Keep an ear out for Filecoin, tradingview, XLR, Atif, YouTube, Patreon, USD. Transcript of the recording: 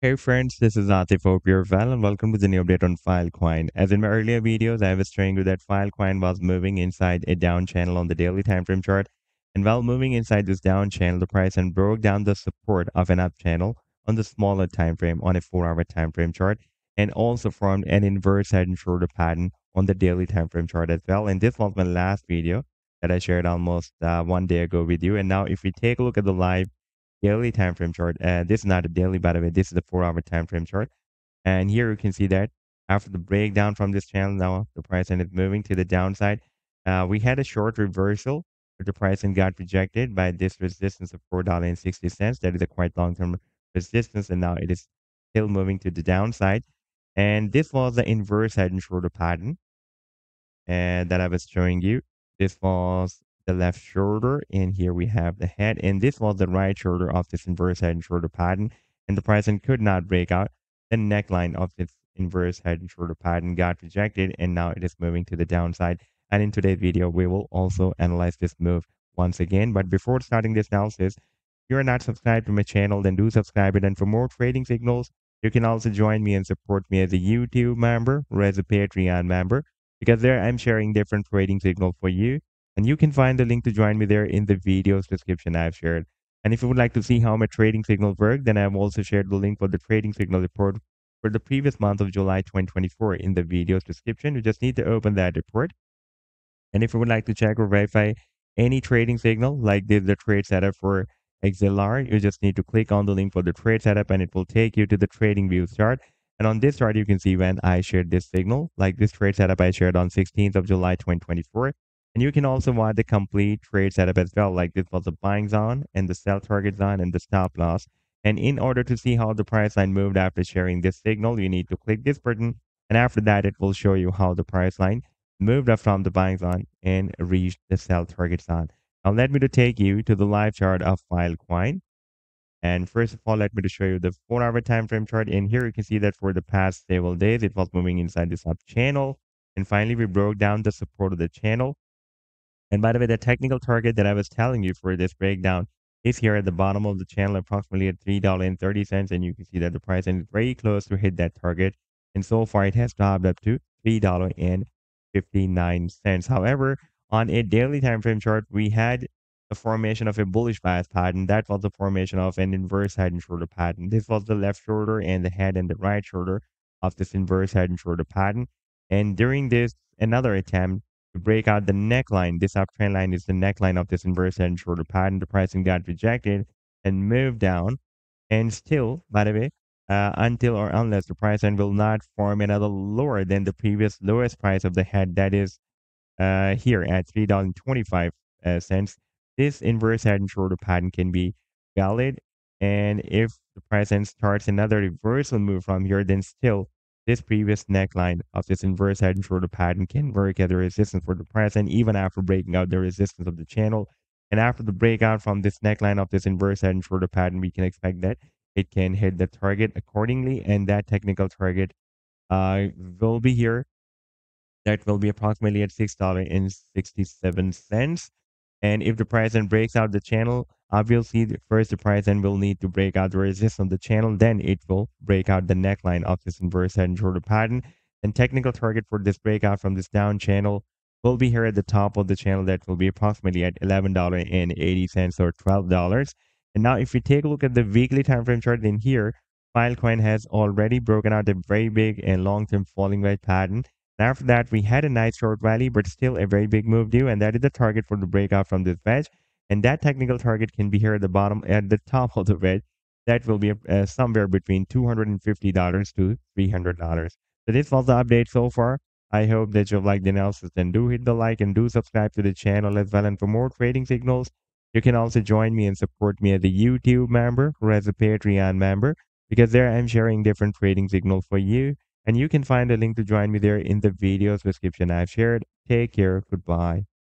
Hey friends, this is Atif of PureFile and welcome to the new update on Filecoin. As in my earlier videos, I was showing you that Filecoin was moving inside a down channel on the daily time frame chart. And while moving inside this down channel, the price then broke down the support of an up channel on the smaller time frame on a 4-hour time frame chart and also formed an inverse head and shoulder pattern on the daily time frame chart as well. And this was my last video that I shared almost 1 day ago with you. And now if we take a look at the live daily time frame chart, this is not a daily, by the way, this is the 4-hour time frame chart, and here you can see that after the breakdown from this channel, now the price ended moving to the downside. We had a short reversal but the price and got rejected by this resistance of $4.60. That is a quite long-term resistance, and now it is still moving to the downside. And this was the inverse head and shoulder pattern and that I was showing you. This was the left shoulder, and here we have the head, and this was the right shoulder of this inverse head and shoulder pattern, and the price then could not break out the neckline of this inverse head and shoulder pattern, got rejected, and now it is moving to the downside. And in today's video we will also analyze this move once again. But before starting this analysis, if you are not subscribed to my channel, then do subscribe it. And for more trading signals, you can also join me and support me as a YouTube member or as a Patreon member, because there I'm sharing different trading signals for you. And you can find the link to join me there in the video's description I've shared. And if you would like to see how my trading signals work, then I've also shared the link for the trading signal report for the previous month of July 2024 in the video's description. You just need to open that report. And if you would like to check or verify any trading signal, like this, the trade setup for XLR, you just need to click on the link for the trade setup and it will take you to the TradingView chart. And on this chart, you can see when I shared this signal, like this trade setup I shared on 16th of July 2024. And you can also watch the complete trade setup as well, like this was the buying zone and the sell target zone and the stop loss. And in order to see how the price line moved after sharing this signal, you need to click this button, and after that it will show you how the price line moved up from the buying zone and reached the sell target zone. Now let me to take you to the live chart of Filecoin. And first of all, let me to show you the 4-hour time frame chart, and here you can see that for the past several days it was moving inside this up channel, and finally we broke down the support of the channel. And by the way, the technical target that I was telling you for this breakdown is here at the bottom of the channel, approximately at $3.30. And you can see that the price is very close to hit that target. And so far, it has dropped up to $3.59. However, on a daily time frame chart, we had the formation of a bullish bias pattern. That was the formation of an inverse head and shoulder pattern. This was the left shoulder and the head and the right shoulder of this inverse head and shoulder pattern. And during this, another attempt to break out the neckline, this uptrend line is the neckline of this inverse head and shoulder pattern, the pricing got rejected and moved down. And still, by the way, until or unless the price end will not form another lower than the previous lowest price of the head, that is here at $3.25, this inverse head and shoulder pattern can be valid. And if the price end starts another reversal move from here, then still this previous neckline of this inverse head and shoulder pattern can work as a resistance for the price, and even after breaking out the resistance of the channel. And after the breakout from this neckline of this inverse head and shoulder pattern, we can expect that it can hit the target accordingly, and that technical target will be here. That will be approximately at $6.67. And if the price then breaks out the channel, obviously first the price then will need to break out the resistance of the channel, then it will break out the neckline of this inverse head and shoulder pattern. And technical target for this breakout from this down channel will be here at the top of the channel. That will be approximately at $11.80 or $12. And now if we take a look at the weekly time frame chart, then here Filecoin has already broken out a very big and long-term falling wedge pattern. And after that we had a nice short rally, but still a very big move due, and that is the target for the breakout from this wedge. And that technical target can be here at the bottom, at the top of the wedge. That will be somewhere between $250 to $300. So this was the update so far. I hope that you've liked the analysis. Then do hit the like and do subscribe to the channel as well. And for more trading signals, you can also join me and support me as a YouTube member or as a Patreon member, because there I'm sharing different trading signals for you. And you can find the link to join me there in the video's description I've shared. Take care. Goodbye.